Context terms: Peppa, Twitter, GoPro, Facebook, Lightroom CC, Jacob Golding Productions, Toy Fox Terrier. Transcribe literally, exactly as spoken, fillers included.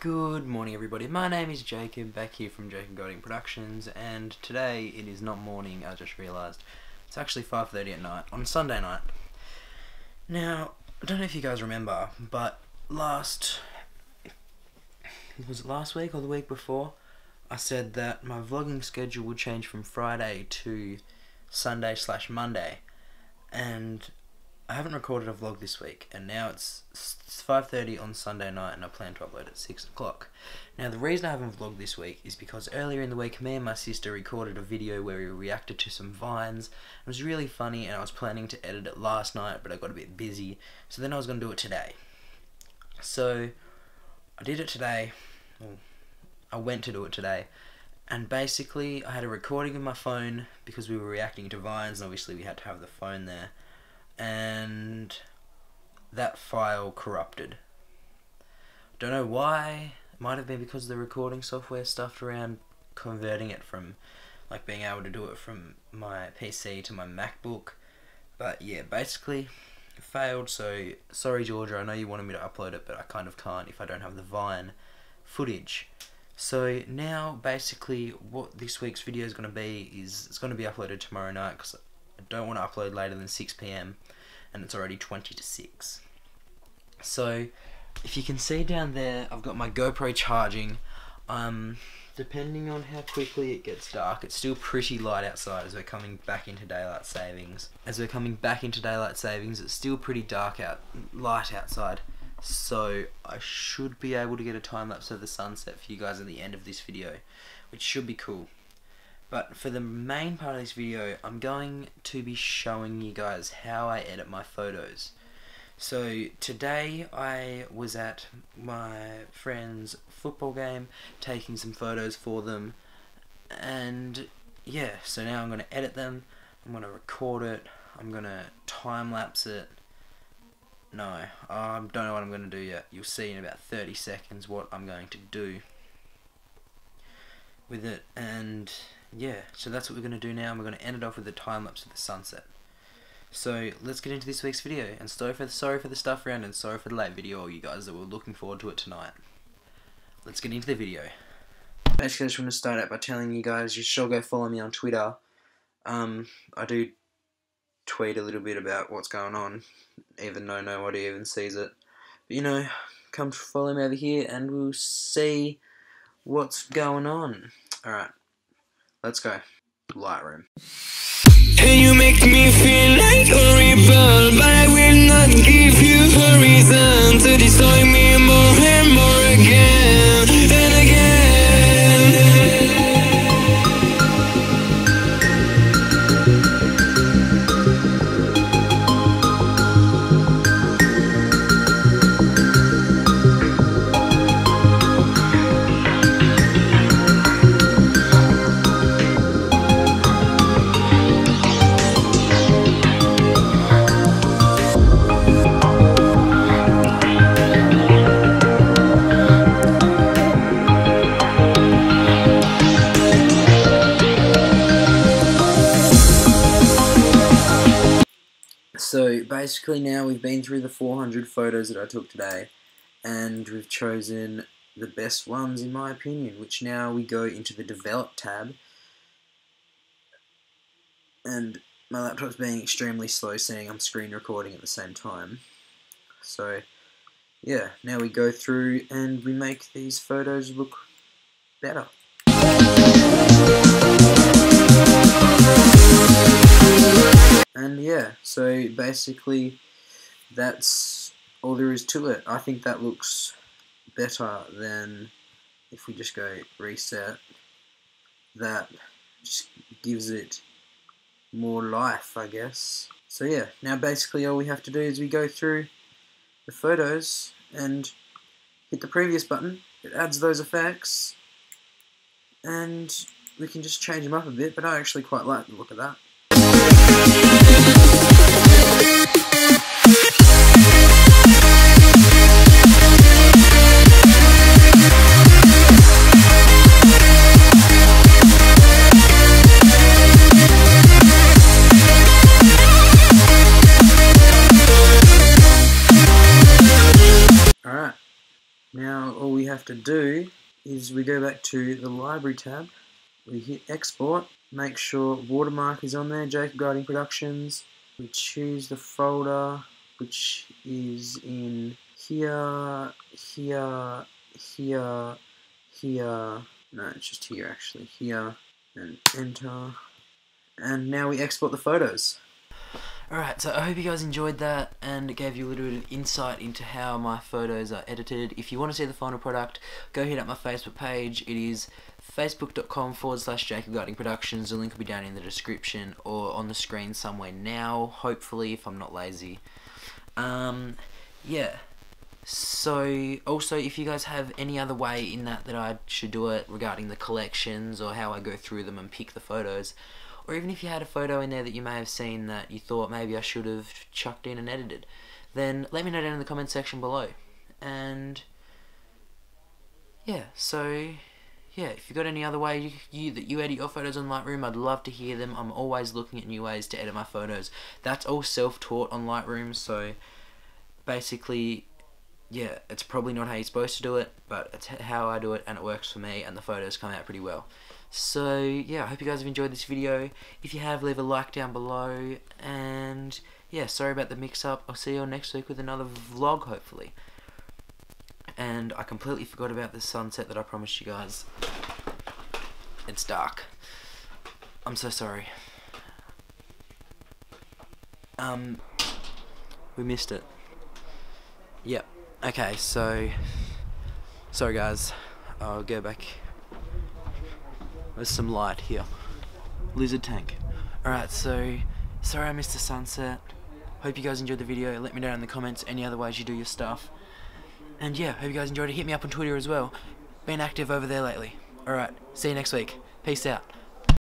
Good morning everybody, my name is Jacob, back here from Jacob Golding Productions, and today it is not morning, I just realised. It's actually five thirty at night, on Sunday night. Now, I don't know if you guys remember, but last... was it last week or the week before? I said that my vlogging schedule would change from Friday to Sunday slash Monday, and I haven't recorded a vlog this week, and now it's five thirty on Sunday night and I plan to upload at six o'clock. Now the reason I haven't vlogged this week is because earlier in the week me and my sister recorded a video where we reacted to some vines. It was really funny and I was planning to edit it last night, but I got a bit busy, so then I was going to do it today. So I did it today, well, I went to do it today, and basically I had a recording of my phone because we were reacting to vines and obviously we had to have the phone there. And that file corrupted. Don't know why. It might have been because of the recording software stuffed around converting it from, like, being able to do it from my P C to my MacBook. But yeah, basically it failed. So sorry Georgia, I know you wanted me to upload it, but I kind of can't if I don't have the Vine footage. So now basically what this week's video is going to be is it's going to be uploaded tomorrow night because I don't want to upload later than six p m and it's already twenty to six. So if you can see down there, I've got my GoPro charging. Um, depending on how quickly it gets dark, it's still pretty light outside as we're coming back into daylight savings. As we're coming back into daylight savings, it's still pretty dark out, light outside. So I should be able to get a time lapse of the sunset for you guys at the end of this video, which should be cool. But for the main part of this video, I'm going to be showing you guys how I edit my photos. So today I was at my friend's football game, taking some photos for them. And yeah, so now I'm going to edit them, I'm going to record it, I'm going to time-lapse it. No, I don't know what I'm going to do yet. You'll see in about thirty seconds what I'm going to do with it, and yeah, so that's what we're going to do now, and we're going to end it off with a time-lapse of the sunset. So let's get into this week's video, and sorry for the, sorry for the stuff around, and sorry for the late video, all you guys that were looking forward to it tonight. Let's get into the video. Basically, I just want to start out by telling you guys you should go follow me on Twitter. Um, I do tweet a little bit about what's going on, even though nobody even sees it. But you know, come follow me over here, and we'll see what's going on. Alright. Let's go. Lightroom. And you make me feel like a rebel, but I will not give you a reason to destroy me more and more again and again. So basically now we've been through the four hundred photos that I took today, and we've chosen the best ones in my opinion, which now we go into the develop tab, and my laptop's being extremely slow seeing I'm screen recording at the same time. So yeah, now we go through and we make these photos look better. And yeah, so basically that's all there is to it. I think that looks better than if we just go reset. That just gives it more life, I guess. So yeah, now basically all we have to do is we go through the photos and hit the previous button. It adds those effects and we can just change them up a bit, but I actually quite like the look of that. have to do is we go back to the library tab, we hit export, make sure watermark is on there, Jacob Golding Productions, we choose the folder which is in here, here, here, here, no it's just here actually, here, and enter, and now we export the photos. Alright, so I hope you guys enjoyed that and it gave you a little bit of insight into how my photos are edited. If you want to see the final product, go hit up my Facebook page. It is facebook.com forward slash Jacob Golding Productions. The link will be down in the description or on the screen somewhere now, hopefully, if I'm not lazy. Um, yeah. So, also, if you guys have any other way in that that I should do it regarding the collections or how I go through them and pick the photos, or even if you had a photo in there that you may have seen that you thought maybe I should have chucked in and edited, then let me know down in the comment section below. And yeah, so yeah, if you've got any other way you, you that you edit your photos on Lightroom, I'd love to hear them. I'm always looking at new ways to edit my photos. That's all self-taught on Lightroom, so basically, yeah, it's probably not how you're supposed to do it, but it's how I do it and it works for me and the photos come out pretty well. So yeah, I hope you guys have enjoyed this video. If you have, leave a like down below, and yeah, sorry about the mix-up. I'll see you all next week with another vlog, hopefully. And I completely forgot about the sunset that I promised you guys. It's dark. I'm so sorry. Um, we missed it. Yep. Okay, so, sorry guys, I'll go back. There's some light here. Lizard tank. Alright, so, sorry I missed the sunset. Hope you guys enjoyed the video. Let me know in the comments any other ways you do your stuff. And yeah, hope you guys enjoyed it. Hit me up on Twitter as well. Been active over there lately. Alright, see you next week. Peace out.